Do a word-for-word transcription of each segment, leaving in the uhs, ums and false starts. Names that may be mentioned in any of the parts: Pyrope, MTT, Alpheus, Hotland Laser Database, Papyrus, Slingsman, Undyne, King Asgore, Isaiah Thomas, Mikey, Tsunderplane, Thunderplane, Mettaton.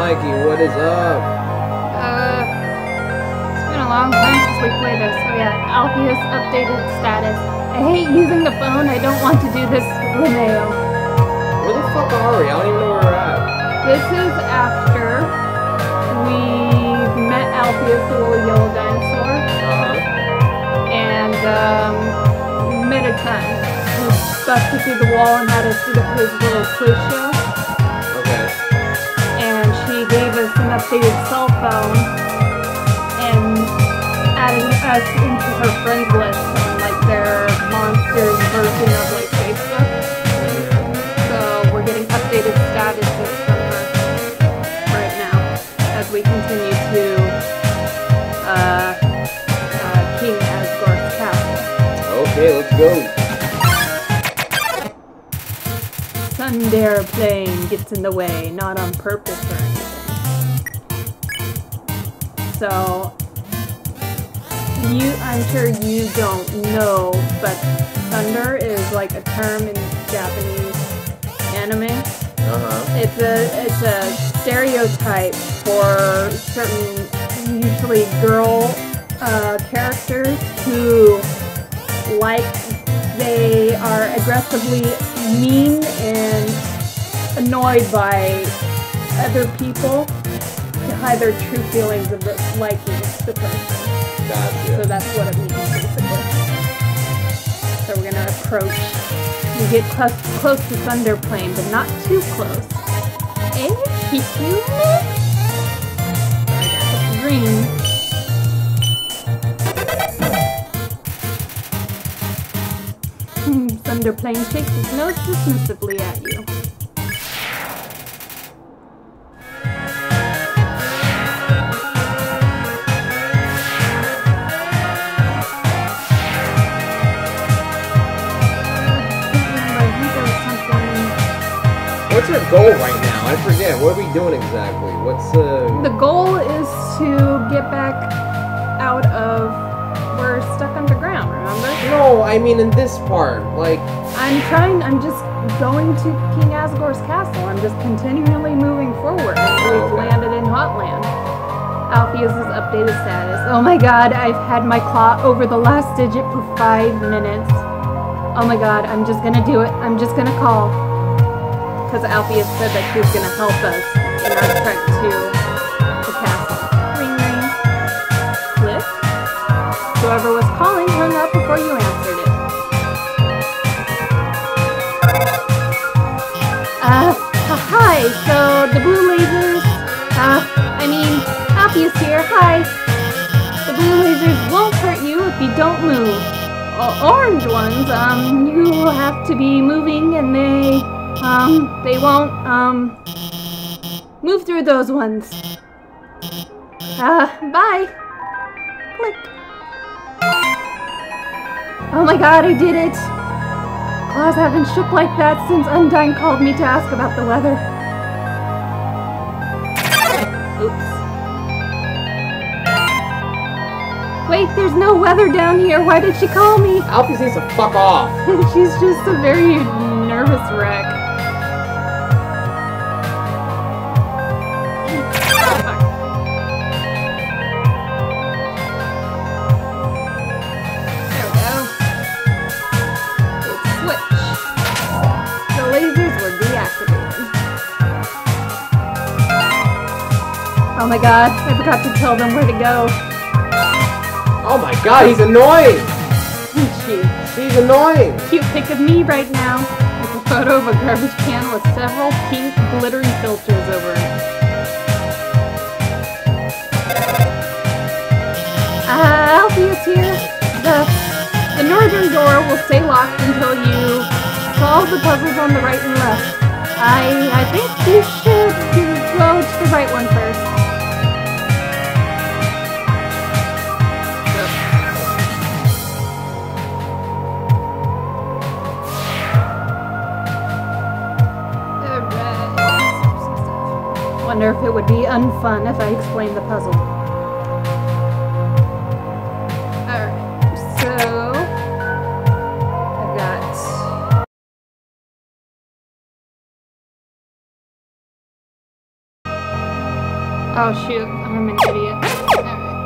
Mikey, what is up? Uh, it's been a long time since we played this, so yeah, Alpheus updated status. I hate using the phone, I don't want to do this with Romeo. Where the fuck are we? I don't even know where we're at. This is after we met Alpheus, the little yellow dinosaur. Uh-huh. And, um, Mettaton, who busted through the wall and had us do his little quiz show. An updated cell phone and adding us into her friend list on like their monsters version of like Facebook. So we're getting updated statuses from her right now as we continue to uh, uh, King Asgore's castle. Okay, let's go. Tsunderplane gets in the way, not on purpose or anything. So, you, I'm sure you don't know, but thunder is like a term in Japanese anime. Uh-huh. It's a, it's a stereotype for certain, usually girl uh, characters who, like, they are aggressively mean and annoyed by other people. Hide their true feelings of liking the person. Gotcha. So that's what it means, basically. So we're gonna approach. You get close, close to Thunderplane, but not too close. And you human? I got the green. Hmm, Thunderplane shakes his nose dismissively at you. What's your goal right now? I forget. What are we doing exactly? What's uh... The goal is to get back out of... We're stuck underground, remember? No, I mean in this part, like... I'm trying... I'm just going to King Asgore's castle. I'm just continually moving forward until we've landed in Hotland. Alpheus' updated status. Oh my god, I've had my claw over the last digit for five minutes. Oh my god, I'm just gonna do it. I'm just gonna call. Because Alphys said that she was going to help us in our trek to the castle. Ring, ring. Click. Whoever was calling hung up before you answered it. Uh, hi. So, the blue lasers, uh, I mean, Alphys here. Hi. The blue lasers won't hurt you if you don't move. O orange ones, um, you will have to be moving and they... Um, they won't, um, move through those ones. Uh, bye! Click. Oh my god, I did it! Claws haven't shook like that since Undyne called me to ask about the weather. Oops. Wait, there's no weather down here, why did she call me? Alphys needs to fuck off! She's just a very nervous wreck. Oh my god, I forgot to tell them where to go. Oh my god, he's annoying! Jeez. He's annoying! Cute pic of me right now. With a photo of a garbage can with several pink glittery filters over it. Uh, Alphys here. The, the northern door will stay locked until you solve the puzzles on the right and left. I, I think you should go to the right one first. I wonder if it would be unfun if I explained the puzzle. Alright, so... I've got... Oh shoot, I'm an idiot. Alright.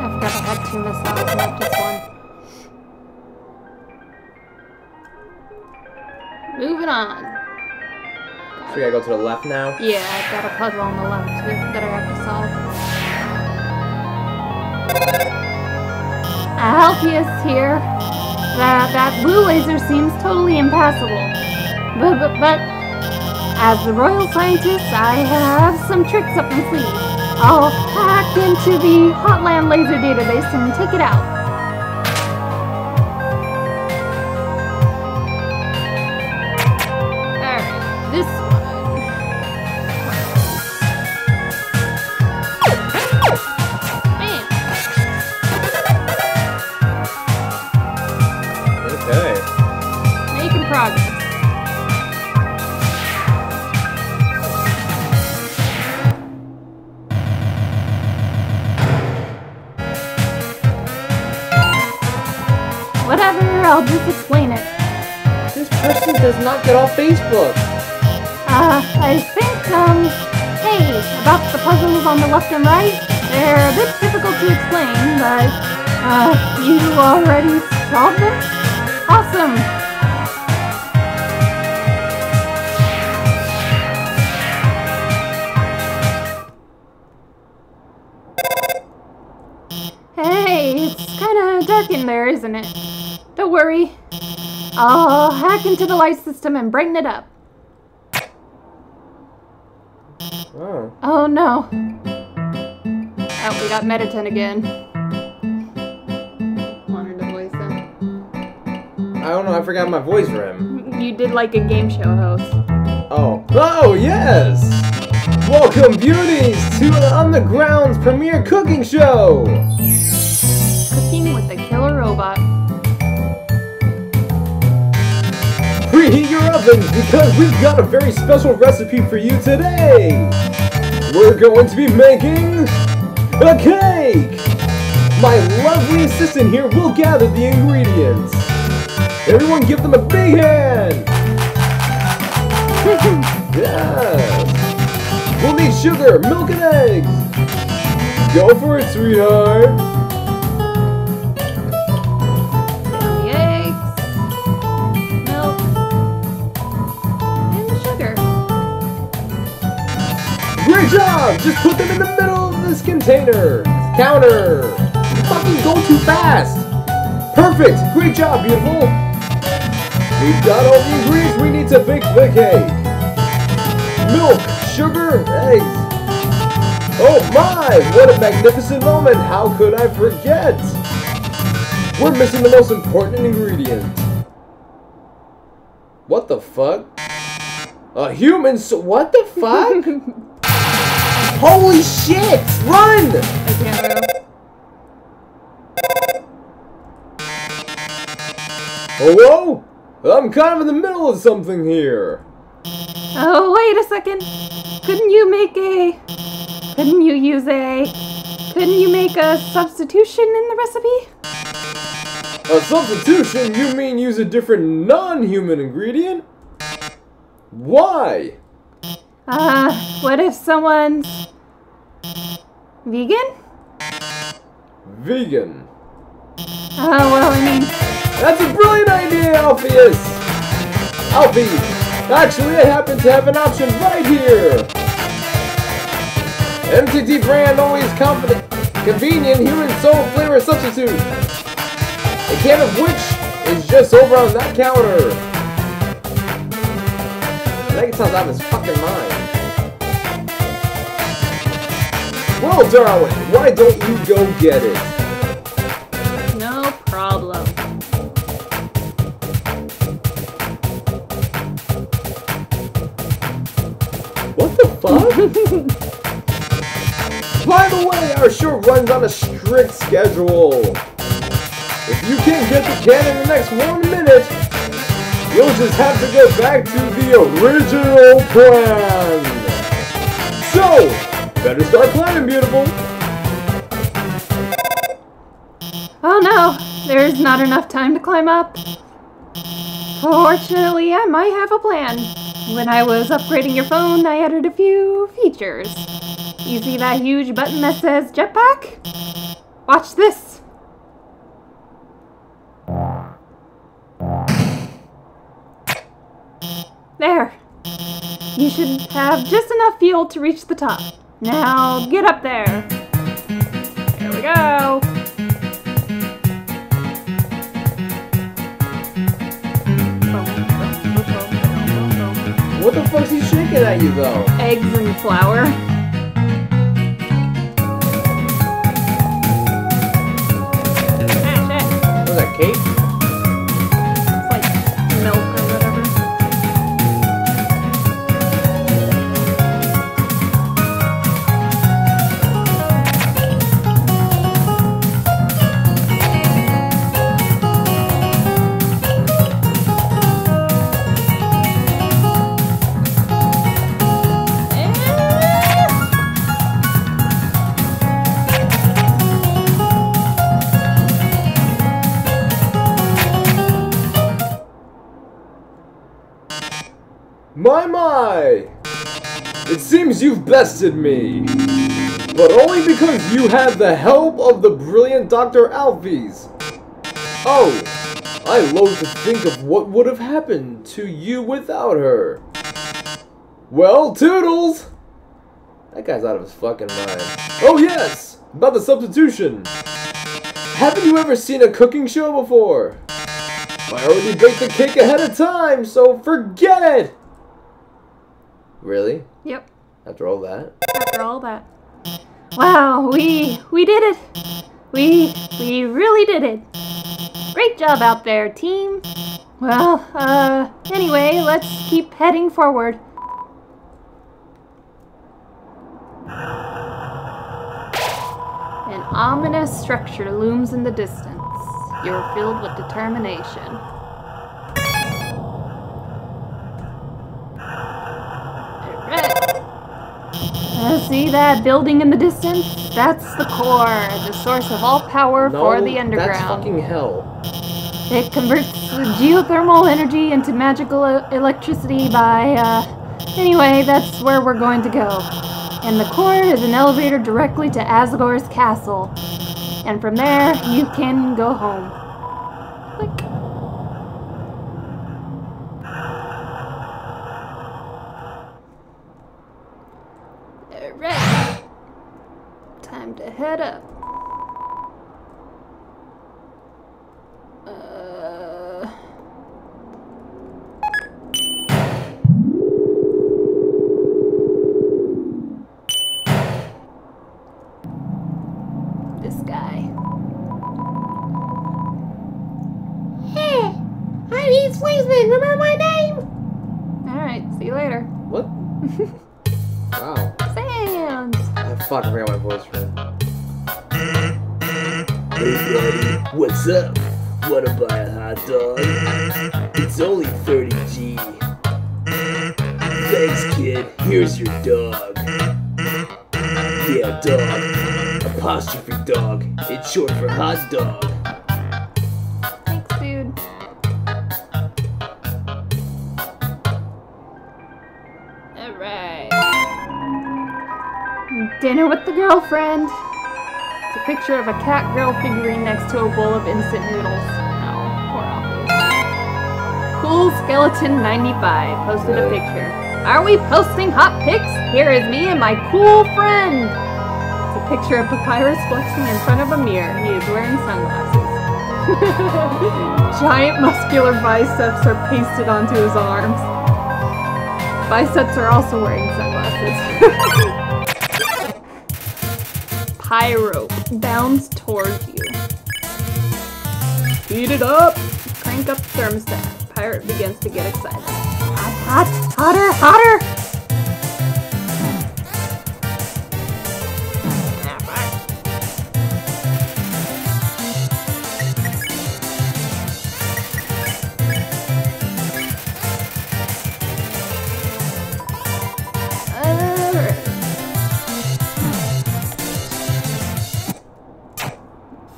I forgot I had two missiles, not just one. Moving on. So we gotta go to the left now? Yeah, I've got a puzzle on the left too that I have to solve. Alpheus here. That, that blue laser seems totally impassable. But, but, but... As the royal scientist, I have some tricks up my sleeve. I'll hack into the Hotland Laser Database and take it out. Alright, this one. Bam! Okay. Making progress. I'll just explain it. This person does not get off Facebook. Uh, I think, um, hey, about the puzzles on the left and right, they're a bit difficult to explain, but, uh, you already solved them? Awesome! Hey, it's kinda dark in there, isn't it? Don't worry, I'll hack into the light system and brighten it up. Oh. Oh no. Oh, we got Mettaton again. Wanted to voice him. I don't know, I forgot my voice rim. You did like a game show host. Oh. Oh, yes! Welcome, beauties, to the Underground's premiere cooking show! Cooking with a killer robot. Preheat your ovens because we've got a very special recipe for you today! We're going to be making a cake! My lovely assistant here will gather the ingredients. Everyone give them a big hand! Yeah. We'll need sugar, milk and eggs! Go for it, sweetheart! Great job! Just put them in the middle of this container! Counter! You fucking go too fast! Perfect! Great job, beautiful! We've got all the ingredients we need to bake the cake! Milk, sugar, eggs! Oh my! What a magnificent moment! How could I forget? We're missing the most important ingredient. What the fuck? A human so- what the fuck? Holy shit! Run! I can't move. Hello? I'm kind of in the middle of something here. Oh, wait a second. Couldn't you make a... Couldn't you use a... Couldn't you make a substitution in the recipe? A substitution? You mean use a different non-human ingredient? Why? Uh, what if someone's vegan? Vegan. Oh, uh, well, I mean... That's a brilliant idea, Alpheus! Alphys! Actually, I happen to have an option right here! M T T brand always confident, convenient human soul flavor substitute! A can of which is just over on that counter! I think it sounds out of his fucking mind. Well, darling, why don't you go get it? No problem. What the fuck? By the way, our show runs on a strict schedule. If you can't get the can in the next one minute, you'll just have to get back to the original plan! So, better start planning, beautiful! Oh no, there's not enough time to climb up. Fortunately, I might have a plan. When I was upgrading your phone, I added a few features. You see that huge button that says jetpack? Watch this. There. You should have just enough fuel to reach the top. Now get up there. There we go. What the fuck's he shaking at you though? Eggs and flour. Was that cake? It's like milk or whatever. My, my! It seems you've bested me, but only because you had the help of the brilliant Doctor Alphys. Oh, I loathe to think of what would have happened to you without her. Well, toodles! That guy's out of his fucking mind. Oh yes, about the substitution. Haven't you ever seen a cooking show before? I already baked the cake ahead of time, so forget it! Really? Yep. After all that? After all that. Wow, we we did it. We we really did it. Great job out there, team. Well, uh anyway, let's keep heading forward. An ominous structure looms in the distance. You're filled with determination. See that building in the distance? That's the core, the source of all power no, for the underground. That's fucking hell. It converts geothermal energy into magical electricity by, uh... anyway, that's where we're going to go. And the core is an elevator directly to Asgore's castle. And from there, you can go home. Click. Head up. Uh... This guy. Hey, I need Slingsman. Remember my name? All right. See you later. What? Wow. Sands. I fucking forgot my voice for it. Hey buddy, what's up? Wanna buy a hot dog? It's only thirty G. Thanks kid, here's your dog. Yeah dog, apostrophe dog, it's short for hot dog. Thanks dude. Alright. Dinner with the girlfriend. It's a picture of a cat girl figurine next to a bowl of instant noodles. Oh, poor Alphys. Cool Skeleton ninety-five posted a picture. Are we posting hot pics? Here is me and my cool friend! It's a picture of Papyrus flexing in front of a mirror. He is wearing sunglasses. Giant muscular biceps are pasted onto his arms. Biceps are also wearing sunglasses. Pyrope bounds towards you. Heat it up! Crank up the thermostat. Pirate begins to get excited. Hot, hot, hotter, hotter!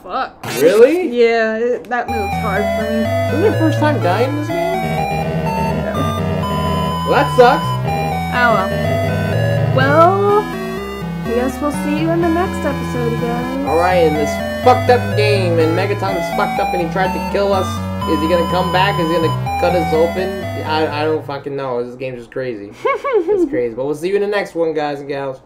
Uh, Fuck. Really? Yeah, it, that moves hard for me. Isn't it your first time dying in this game? Well, that sucks. Oh well. Well, I guess we'll see you in the next episode, guys. Orion is fucked up game, and Mettaton is fucked up, and he tried to kill us. Is he gonna come back? Is he gonna cut us open? I, I don't fucking know. This game's just crazy. It's crazy. But we'll see you in the next one, guys and gals.